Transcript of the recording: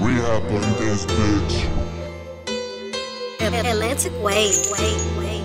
Rehab on this bitch. Atlantic Way.